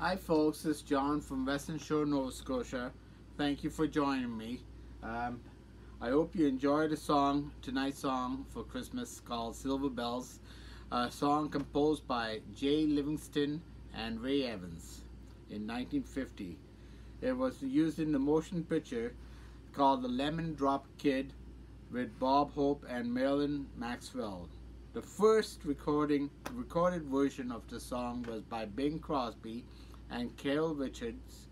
Hi folks, it's John from Western Shore, Nova Scotia. Thank you for joining me. I hope you enjoyed the song, tonight's song for Christmas, called Silver Bells, a song composed by Jay Livingston and Ray Evans in 1950. It was used in the motion picture called The Lemon Drop Kid with Bob Hope and Marilyn Maxwell. The first recorded version of the song was by Bing Crosby and Carol Richards,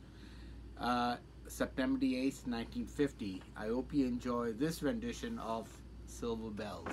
September 8, 1950. I hope you enjoy this rendition of Silver Bells.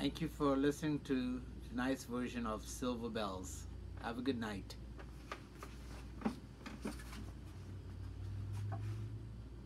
Thank you for listening to tonight's version of Silver Bells. Have a good night.